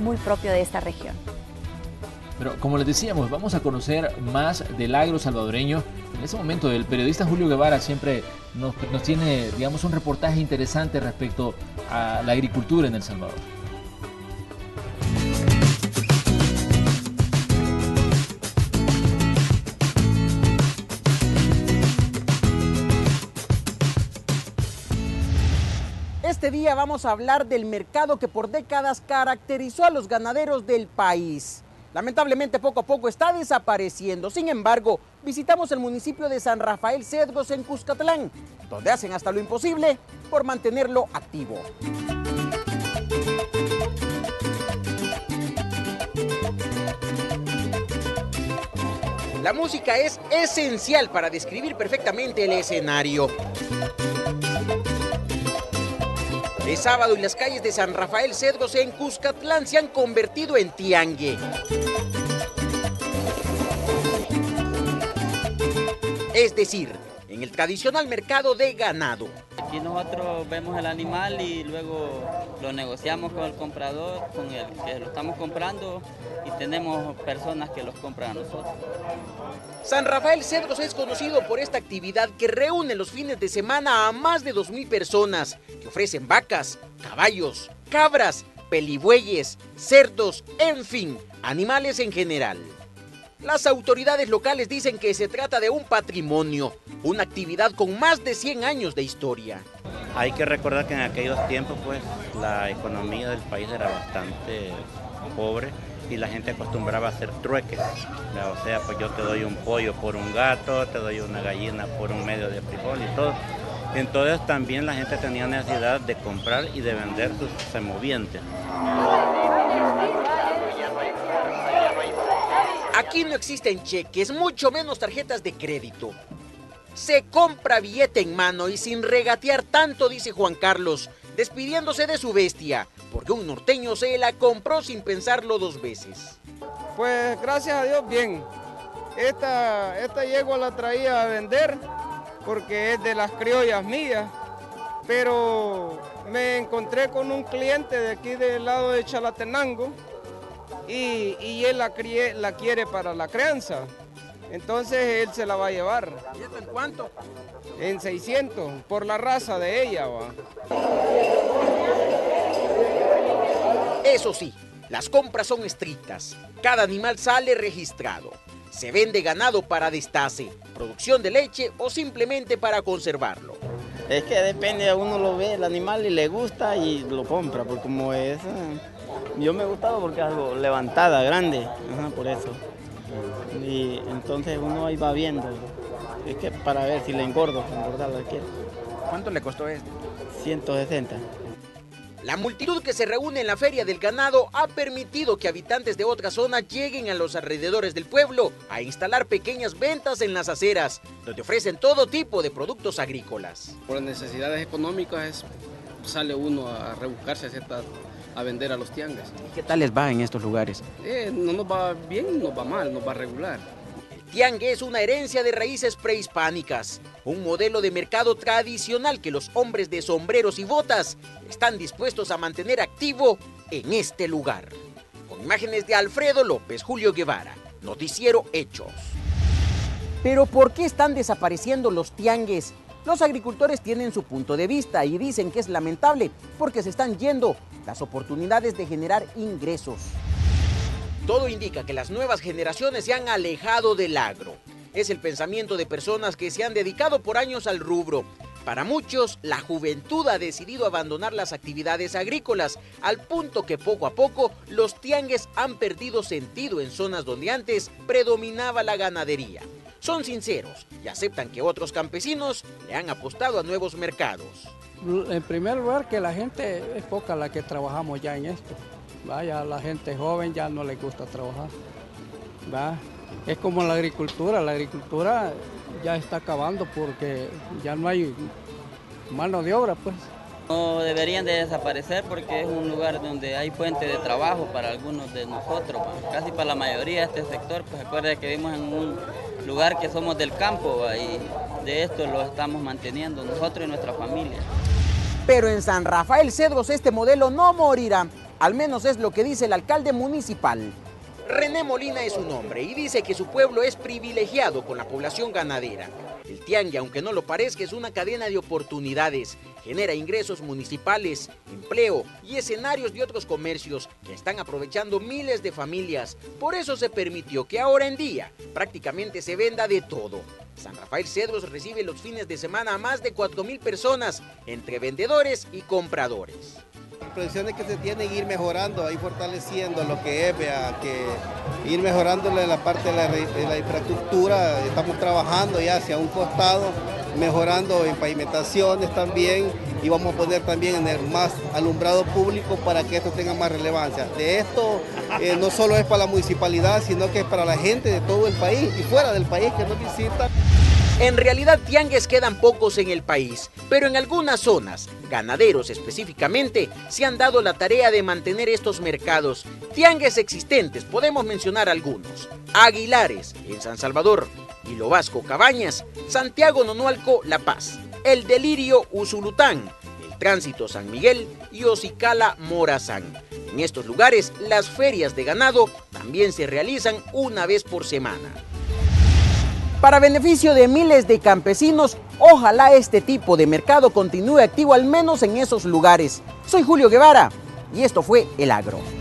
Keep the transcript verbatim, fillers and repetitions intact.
es muy propio de esta región. Pero como les decíamos, vamos a conocer más del agro salvadoreño. En este momento el periodista Julio Guevara siempre nos, nos tiene, digamos, un reportaje interesante respecto a la agricultura en El Salvador. Este día vamos a hablar del mercado que por décadas caracterizó a los ganaderos del país. Lamentablemente poco a poco está desapareciendo. Sin embargo, visitamos el municipio de San Rafael Cedros en Cuscatlán, donde hacen hasta lo imposible por mantenerlo activo. La música es esencial para describir perfectamente el escenario. El sábado y las calles de San Rafael Cedros en Cuscatlán se han convertido en tiangue. Es decir, en el tradicional mercado de ganado. Aquí nosotros vemos el animal y luego lo negociamos con el comprador, con el que lo estamos comprando, y tenemos personas que los compran a nosotros. San Rafael Cedros es conocido por esta actividad que reúne los fines de semana a más de dos mil personas, que ofrecen vacas, caballos, cabras, pelibueyes, cerdos, en fin, animales en general. Las autoridades locales dicen que se trata de un patrimonio, una actividad con más de cien años de historia. Hay que recordar que en aquellos tiempos pues, la economía del país era bastante pobre y la gente acostumbraba a hacer trueques. O sea, pues yo te doy un pollo por un gato, te doy una gallina por un medio de frijol y todo. Entonces también la gente tenía necesidad de comprar y de vender sus semovientes. Aquí no existen cheques, mucho menos tarjetas de crédito. Se compra billete en mano y sin regatear tanto, dice Juan Carlos, despidiéndose de su bestia, porque un norteño se la compró sin pensarlo dos veces. Pues gracias a Dios, bien. Esta, esta yegua la traía a vender porque es de las criollas mías, pero me encontré con un cliente de aquí del lado de Chalatenango y, y él la, crie, la quiere para la crianza. Entonces él se la va a llevar. ¿Y esto en cuánto? En seiscientos, por la raza de ella va. Eso sí, las compras son estrictas. Cada animal sale registrado. Se vende ganado para destace, producción de leche o simplemente para conservarlo. Es que depende, uno lo ve el animal y le gusta y lo compra, porque como es... Yo me gustaba porque es algo levantada, grande, ajá, por eso. Y entonces uno ahí va viendo, es que para ver si le engordo, engordarlo aquí. ¿Cuánto le costó esto? ciento sesenta. La multitud que se reúne en la Feria del Ganado ha permitido que habitantes de otra zona lleguen a los alrededores del pueblo a instalar pequeñas ventas en las aceras, donde ofrecen todo tipo de productos agrícolas. Por necesidades económicas es, sale uno a rebuscarse a ciertas... a vender a los tiangues. ¿Y qué tal les va en estos lugares? Eh, no nos va bien, nos va mal, nos va regular. El tiangue es una herencia de raíces prehispánicas, un modelo de mercado tradicional que los hombres de sombreros y botas están dispuestos a mantener activo en este lugar. Con imágenes de Alfredo López, Julio Guevara, Noticiero Hechos. ¿Pero por qué están desapareciendo los tiangues? Los agricultores tienen su punto de vista y dicen que es lamentable porque se están yendo las oportunidades de generar ingresos. Todo indica que las nuevas generaciones se han alejado del agro. Es el pensamiento de personas que se han dedicado por años al rubro. Para muchos, la juventud ha decidido abandonar las actividades agrícolas, al punto que poco a poco los tiangues han perdido sentido en zonas donde antes predominaba la ganadería. Son sinceros y aceptan que otros campesinos le han apostado a nuevos mercados. En primer lugar, que la gente es poca la que trabajamos ya en esto. Vaya, la gente joven ya no le gusta trabajar. ¿Va? Es como la agricultura, la agricultura ya está acabando porque ya no hay mano de obra, pues. No deberían de desaparecer porque es un lugar donde hay fuente de trabajo para algunos de nosotros, casi para la mayoría de este sector. Pues acuérdense que vivimos en un lugar que somos del campo y de esto lo estamos manteniendo nosotros y nuestra familia. Pero en San Rafael Cedros este modelo no morirá. Al menos es lo que dice el alcalde municipal. René Molina es su nombre y dice que su pueblo es privilegiado con la población ganadera. El tiangue, aunque no lo parezca, es una cadena de oportunidades. Genera ingresos municipales, empleo y escenarios de otros comercios que están aprovechando miles de familias. Por eso se permitió que ahora en día prácticamente se venda de todo. San Rafael Cedros recibe los fines de semana a más de cuatro mil personas, entre vendedores y compradores. Proyecciones que se tienen que ir mejorando, ahí fortaleciendo lo que es, vea, que ir mejorando la parte de la, de la infraestructura. Estamos trabajando ya hacia un costado, mejorando en pavimentaciones también, y vamos a poner también en el más alumbrado público para que esto tenga más relevancia. De esto eh, no solo es para la municipalidad, sino que es para la gente de todo el país y fuera del país que nos visita. En realidad, tiangues quedan pocos en el país, pero en algunas zonas, ganaderos específicamente, se han dado la tarea de mantener estos mercados. Tiangues existentes, podemos mencionar algunos: Aguilares, en San Salvador; Ilobasco, Cabañas; Santiago Nonualco, La Paz; El Delirio, Usulután; El Tránsito, San Miguel; y Osicala, Morazán. En estos lugares, las ferias de ganado también se realizan una vez por semana. Para beneficio de miles de campesinos, ojalá este tipo de mercado continúe activo al menos en esos lugares. Soy Julio Guevara y esto fue El Agro.